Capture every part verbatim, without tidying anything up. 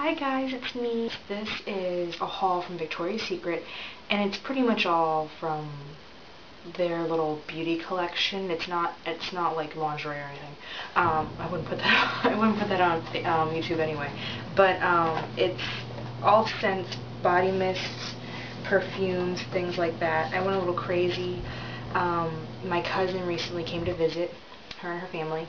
Hi guys, it's me. This is a haul from Victoria's Secret, and it's pretty much all from their little beauty collection. It's not, it's not like lingerie or anything. Um, I wouldn't put that on, I wouldn't put that on um, YouTube anyway. But um, it's all scents, body mists, perfumes, things like that. I went a little crazy. Um, my cousin recently came to visit, her and her family.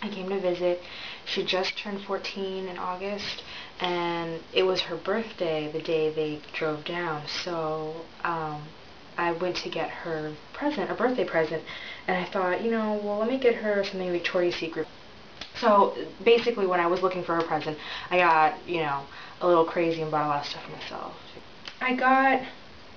I came to visit. She just turned fourteen in August, and it was her birthday the day they drove down. So um, I went to get her present, a birthday present, and I thought, you know, well, let me get her something Victoria's Secret. So basically, when I was looking for her present, I got, you know, a little crazy and bought a lot of stuff for myself. I got,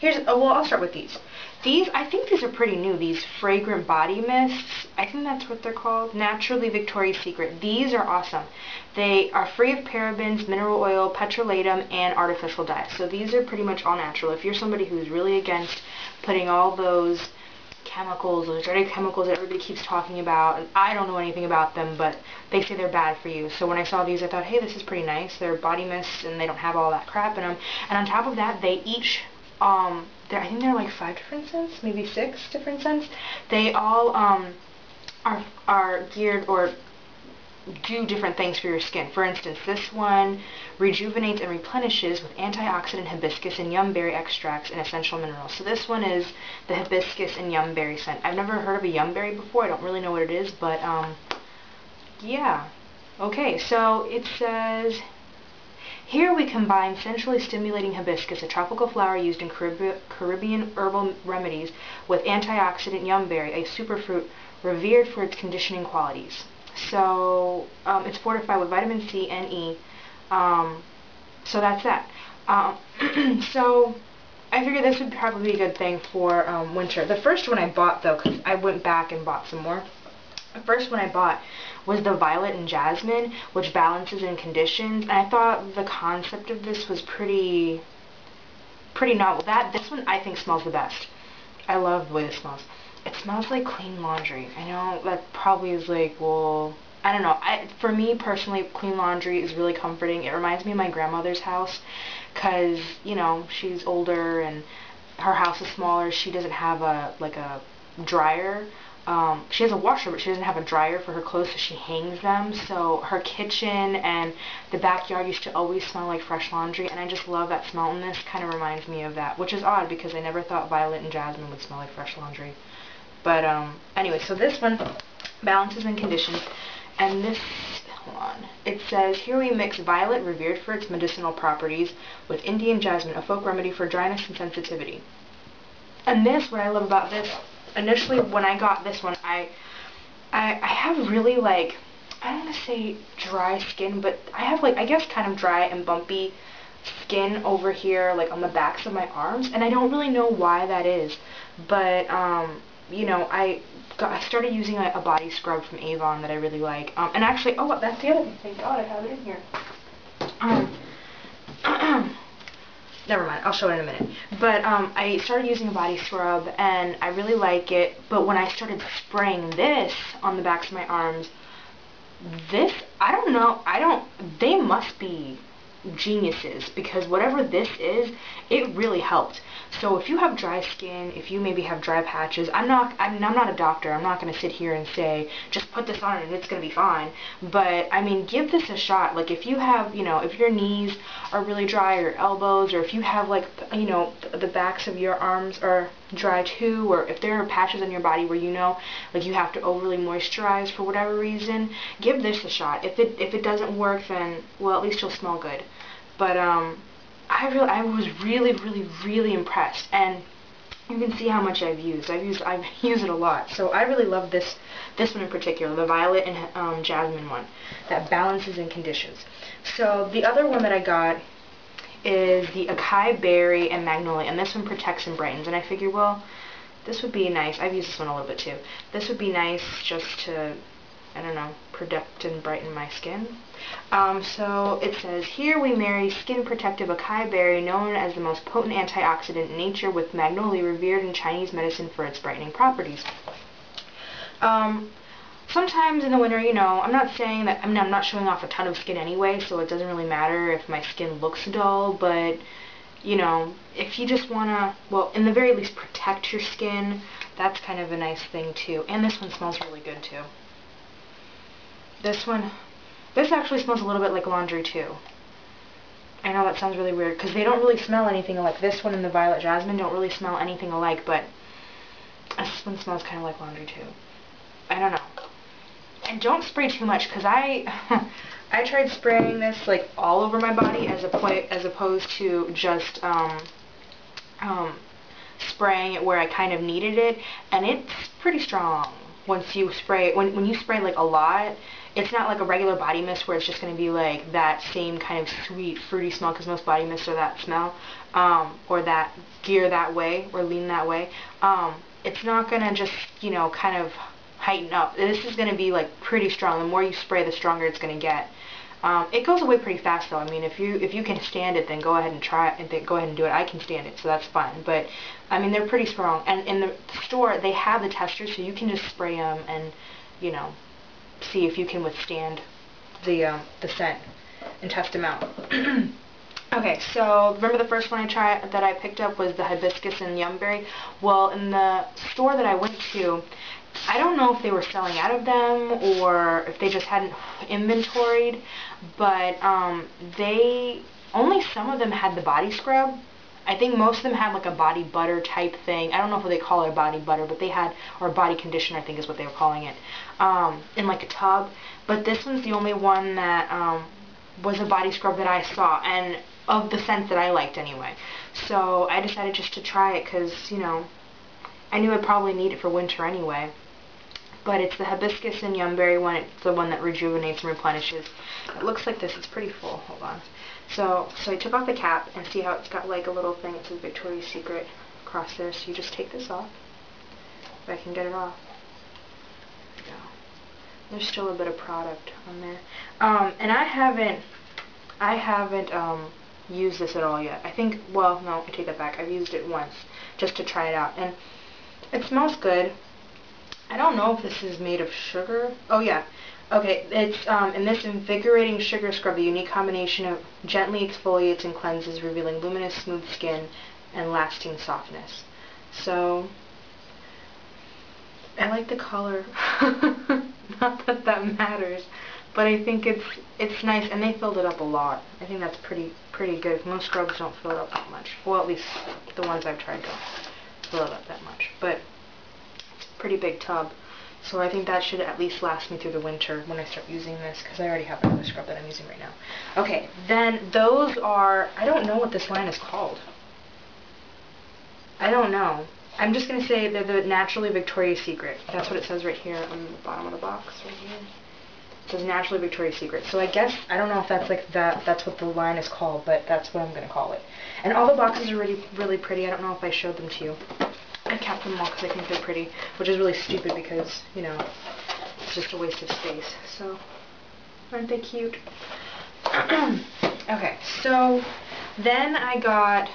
here's, oh, well, I'll start with these. These, I think these are pretty new, these fragrant body mists. I think that's what they're called. Naturally Victoria's Secret. These are awesome. They are free of parabens, mineral oil, petrolatum, and artificial dyes. So these are pretty much all natural. If you're somebody who's really against putting all those chemicals, those dirty chemicals that everybody keeps talking about, and I don't know anything about them, but they say they're bad for you. So when I saw these, I thought, hey, this is pretty nice. They're body mists, and they don't have all that crap in them. And on top of that, they each... Um, I think they're like five different scents, maybe six different scents. They all um, are, are geared or do different things for your skin. For instance, this one rejuvenates and replenishes with antioxidant hibiscus and yumberry extracts and essential minerals. So this one is the hibiscus and yumberry scent. I've never heard of a yumberry before. I don't really know what it is, but um, yeah. Okay, so it says... Here we combine sensually stimulating hibiscus, a tropical flower used in Caribbean herbal remedies, with antioxidant yumberry, a superfruit revered for its conditioning qualities. So um, it's fortified with vitamin C and E. Um, so that's that. Um, so I figured this would probably be a good thing for um, winter. The first one I bought, though, because I went back and bought some more. The first one I bought was the Violet and Jasmine, which balances and conditions, and I thought the concept of this was pretty pretty novel. That this one I think smells the best. I love the way this smells. It smells like clean laundry. I know that probably is like, well, I don't know. I, for me personally, clean laundry is really comforting. It reminds me of my grandmother's house because, you know, she's older and her house is smaller. She doesn't have a like a dryer. Um, she has a washer, but she doesn't have a dryer for her clothes, so she hangs them. So her kitchen and the backyard used to always smell like fresh laundry, and I just love that smell, and this kind of reminds me of that, which is odd because I never thought Violet and Jasmine would smell like fresh laundry. But um, anyway, so this one balances and conditions, and this, hold on, it says, here we mix Violet, revered for its medicinal properties, with Indian Jasmine, a folk remedy for dryness and sensitivity. And this, what I love about this, initially, when I got this one, I, I, I have really, like, I don't want to say dry skin, but I have, like, I guess kind of dry and bumpy skin over here, like, on the backs of my arms, and I don't really know why that is, but, um, you know, I got, I started using a, a body scrub from Avon that I really like, um, and actually, oh, that's the other thing, thank God I have it in here, um, never mind, I'll show it in a minute. But um, I started using a body scrub, and I really like it. But when I started spraying this on the backs of my arms, this, I don't know, I don't, they must be geniuses, because whatever this is, it really helped. So if you have dry skin, if you maybe have dry patches, I'm not, I mean, I'm not a doctor, I'm not going to sit here and say, just put this on and it's going to be fine, but, I mean, give this a shot. Like, if you have, you know, if your knees are really dry, or your elbows, or if you have, like, you know, the backs of your arms are dry too, or if there are patches on your body where, you know, like, you have to overly moisturize for whatever reason, give this a shot. If it, if it doesn't work, then, well, at least you'll smell good. But, um, I really, I was really, really, really impressed, and you can see how much I've used. I've used, I've used it a lot. So I really love this, this one in particular, the Violet and um, Jasmine one, that balances and conditions. So the other one that I got is the Acai Berry and Magnolia, and this one protects and brightens. And I figure, well, this would be nice. I've used this one a little bit too. This would be nice just to, I don't know, protect and brighten my skin. Um, so it says, here we marry skin protective acai berry, known as the most potent antioxidant in nature, with magnolia, revered in Chinese medicine for its brightening properties. Um, sometimes in the winter, you know, I'm not saying that, I mean, I'm not showing off a ton of skin anyway, so it doesn't really matter if my skin looks dull, but, you know, if you just want to, well, in the very least, protect your skin, that's kind of a nice thing, too. And this one smells really good, too. This one, this actually smells a little bit like laundry, too. I know that sounds really weird, because they don't really smell anything alike. This one and the Violet Jasmine don't really smell anything alike, but this one smells kind of like laundry, too. I don't know. And don't spray too much, because I I tried spraying this like all over my body as a as opposed to just um, um, spraying it where I kind of needed it, and it's pretty strong. Once you spray, when when you spray like a lot, it's not like a regular body mist where it's just going to be like that same kind of sweet fruity smell, because most body mists are that smell, um, or that gear that way or lean that way. Um, it's not going to just, you know, kind of heighten up. This is going to be like pretty strong. The more you spray, the stronger it's going to get. Um, it goes away pretty fast, though. I mean, if you if you can stand it, then go ahead and try it, and then go ahead and do it. I can stand it, so that's fine. But I mean, they're pretty strong. And in the store, they have the testers, so you can just spray them and, you know, see if you can withstand the um, the scent and test them out. Okay, so remember the first one I tried that I picked up was the Hibiscus and Yumberry. Well, in the store that I went to, I don't know if they were selling out of them or if they just hadn't inventoried, but um, they, only some of them had the body scrub. I think most of them had like a body butter type thing. I don't know if they call it a body butter, but they had, or body conditioner I think is what they were calling it, um, in like a tub. But this one's the only one that um, was a body scrub that I saw, and of the scents that I liked anyway. So I decided just to try it because, you know, I knew I'd probably need it for winter anyway. But it's the Hibiscus and Yumberry one. It's the one that rejuvenates and replenishes. It looks like this. It's pretty full. Hold on. So, so I took off the cap, and see how it's got like a little thing. It says Victoria's Secret across there. So you just take this off. If I can get it off. There you go. There's still a bit of product on there. Um, and I haven't, I haven't um, used this at all yet. I think, well, no, I take that back. I've used it once just to try it out. And it smells good. I don't know if this is made of sugar. Oh yeah. Okay, it's um, in this invigorating sugar scrub, the unique combination of gently exfoliates and cleanses, revealing luminous, smooth skin and lasting softness. So, I like the color. Not that that matters, but I think it's it's nice, and they filled it up a lot. I think that's pretty pretty good. Most scrubs don't fill it up that much. Well, at least the ones I've tried don't fill it up that much, but pretty big tub, so I think that should at least last me through the winter when I start using this, because I already have another scrub that I'm using right now. Okay, then those are, I don't know what this line is called. I don't know. I'm just going to say they're the Naturally Victoria's Secret. That's what it says right here on the bottom of the box right here. It says Naturally Victoria's Secret. So I guess, I don't know if that's like that, that's what the line is called, but that's what I'm going to call it. And all the boxes are really, really pretty. I don't know if I showed them to you. I kept them all because I think they're pretty, which is really stupid because, you know, it's just a waste of space. So, aren't they cute? Okay, so then I got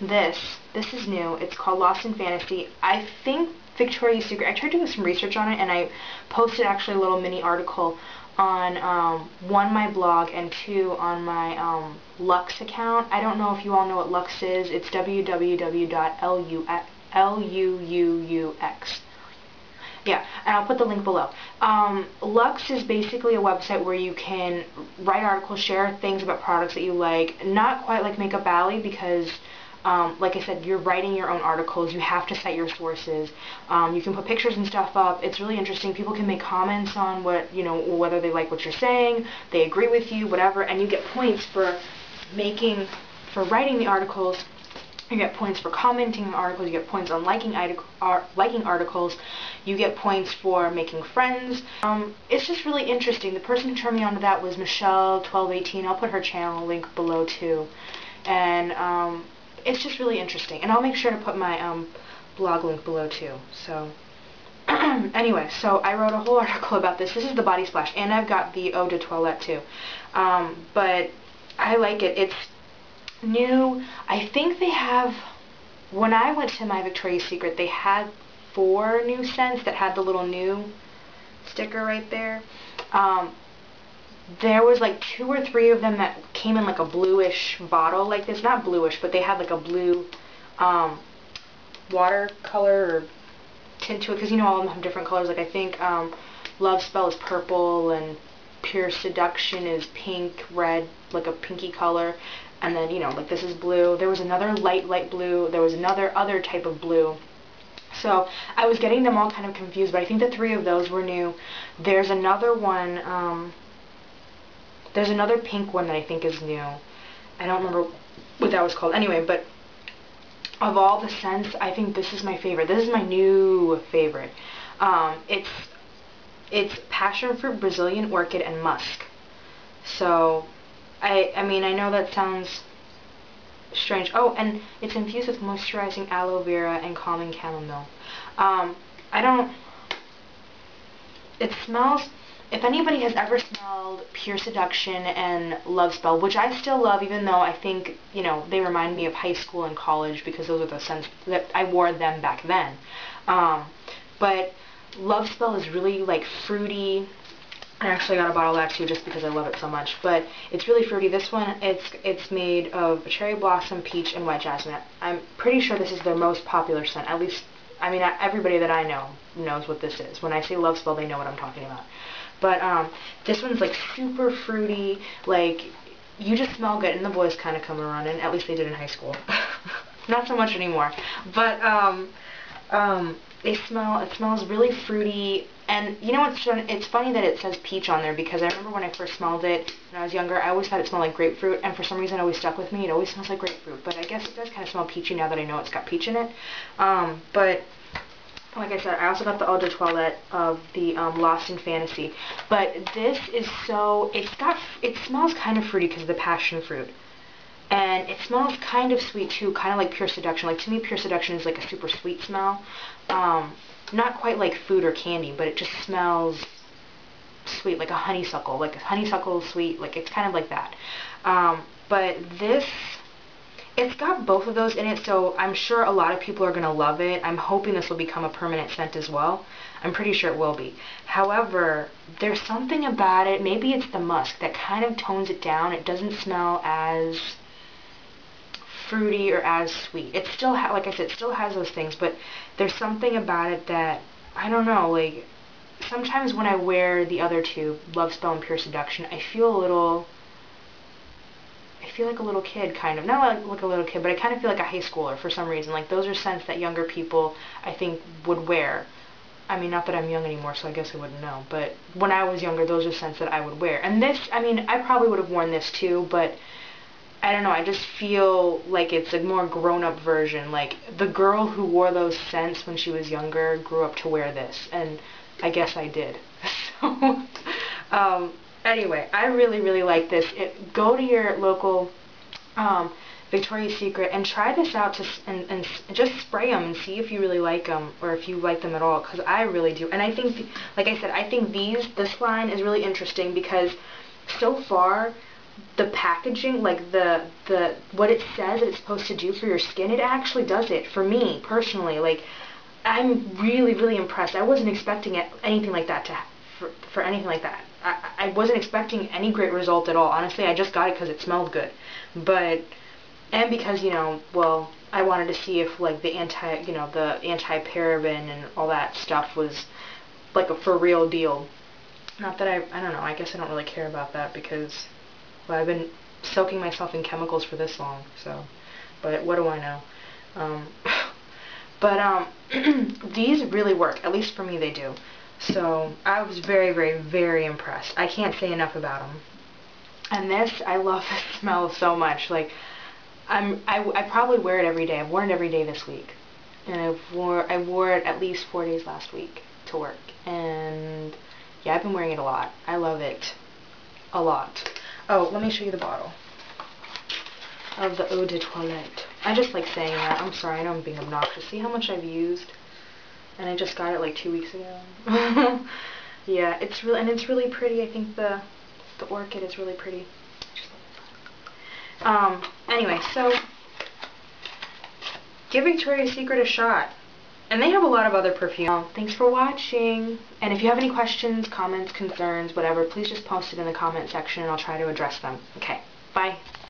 this. This is new. It's called Lost in Fantasy. I think Victoria's Secret, I tried doing some research on it, and I posted actually a little mini article on, um, one, my blog, and two, on my um, Luuux account. I don't know if you all know what Luuux is. It's w w w dot l u x. L U U U X. Yeah, and I'll put the link below. Um, Luuux is basically a website where you can write articles, share things about products that you like. Not quite like Makeup Alley because, um, like I said, you're writing your own articles. You have to cite your sources. Um, you can put pictures and stuff up. It's really interesting. People can make comments on what, you know, whether they like what you're saying, they agree with you, whatever, and you get points for making, for writing the articles. You get points for commenting on articles, you get points on liking, ar liking articles, you get points for making friends. Um, it's just really interesting. The person who turned me on to that was Michelle twelve eighteen. I'll put her channel link below too. And um, it's just really interesting. And I'll make sure to put my um, blog link below too. So anyway, so I wrote a whole article about this. This is the Body Splash, and I've got the Eau De Toilette too. Um, but I like it. It's new. I think they have, when I went to my Victoria's Secret, they had four new scents that had the little new sticker right there. Um, there was like two or three of them that came in like a bluish bottle like this. Not bluish, but they had like a blue um, watercolor or tint to it. Because you know all of them have different colors. Like I think um, Love Spell is purple and Pure Seduction is pink, red, like a pinky color. And then, you know, like this is blue. There was another light, light blue. There was another other type of blue. So I was getting them all kind of confused, but I think the three of those were new. There's another one, um, there's another pink one that I think is new. I don't remember what that was called. Anyway, but of all the scents, I think this is my favorite. This is my new favorite. Um, it's, it's passion fruit, Brazilian orchid, and musk. So, I, I mean, I know that sounds strange. Oh, and it's infused with moisturizing aloe vera and calming chamomile. Um, I don't... It smells... If anybody has ever smelled Pure Seduction and Love Spell, which I still love, even though I think, you know, they remind me of high school and college because those are the scents that I wore them back then. Um, but Love Spell is really, like, fruity. I actually got a bottle of that too just because I love it so much. But it's really fruity. This one, it's it's made of cherry blossom, peach, and white jasmine. I'm pretty sure this is their most popular scent. At least, I mean, everybody that I know knows what this is. When I say Love Spell, they know what I'm talking about. But um, this one's like super fruity. Like, you just smell good. And the boys kind of come around, and at least they did in high school. Not so much anymore. But um, um, they smell, it smells really fruity. And you know what's it's funny that it says peach on there, because I remember when I first smelled it when I was younger, I always thought it smelled like grapefruit, and for some reason it always stuck with me. It always smells like grapefruit, but I guess it does kind of smell peachy now that I know it's got peach in it. Um, but like I said, I also got the Eau De Toilette of the um, Lost in Fantasy. But this is so it's got it smells kind of fruity because of the passion fruit, and it smells kind of sweet too, kind of like Pure Seduction. Like to me, Pure Seduction is like a super sweet smell. Um, Not quite like food or candy, but it just smells sweet, like a honeysuckle. Like a honeysuckle sweet, like it's kind of like that. Um, but this, it's got both of those in it, so I'm sure a lot of people are going to love it. I'm hoping this will become a permanent scent as well. I'm pretty sure it will be. However, there's something about it, maybe it's the musk, that kind of tones it down. It doesn't smell as fruity or as sweet. It still, ha like I said, it still has those things, but there's something about it that, I don't know, like, sometimes when I wear the other two, Love Spell and Pure Seduction, I feel a little, I feel like a little kid, kind of. Not like, like a little kid, but I kind of feel like a high schooler for some reason. Like, those are scents that younger people, I think, would wear. I mean, not that I'm young anymore, so I guess I wouldn't know, but when I was younger, those are scents that I would wear. And this, I mean, I probably would have worn this too, but I don't know, I just feel like it's a more grown-up version. Like, the girl who wore those scents when she was younger grew up to wear this, and I guess I did. So, um, anyway, I really, really like this. It, go to your local um, Victoria's Secret and try this out to, and, and just spray them and see if you really like them, or if you like them at all, because I really do. And I think, th like I said, I think these, this line is really interesting because so far, the packaging, like the the what it says that it's supposed to do for your skin, it actually does it for me personally. Like, I'm really, really impressed. I wasn't expecting it, anything like that to for, for anything like that. I, I wasn't expecting any great result at all. Honestly, I just got it because it smelled good, but and because you know, well, I wanted to see if like the anti, you know, the anti-paraben and all that stuff was like a for real deal. Not that I, I don't know. I guess I don't really care about that because. Well, I've been soaking myself in chemicals for this long, so, but what do I know? Um, but um, these really work, at least for me they do. So I was very, very, very impressed. I can't say enough about them. And this, I love this smell so much. Like, I'm, I, I probably wear it every day. I've worn it every day this week, and I wore, I wore it at least four days last week to work. And yeah, I've been wearing it a lot. I love it a lot. Oh, let me show you the bottle of the Eau de Toilette. I just like saying that. I'm sorry, I know I'm being obnoxious. See how much I've used? And I just got it like two weeks ago. Yeah, it's really, and it's really pretty. I think the the orchid is really pretty. Um, anyway, so give Victoria's Secret a shot. And they have a lot of other perfume. Thanks for watching. And if you have any questions, comments, concerns, whatever, please just post it in the comment section and I'll try to address them. Okay, bye.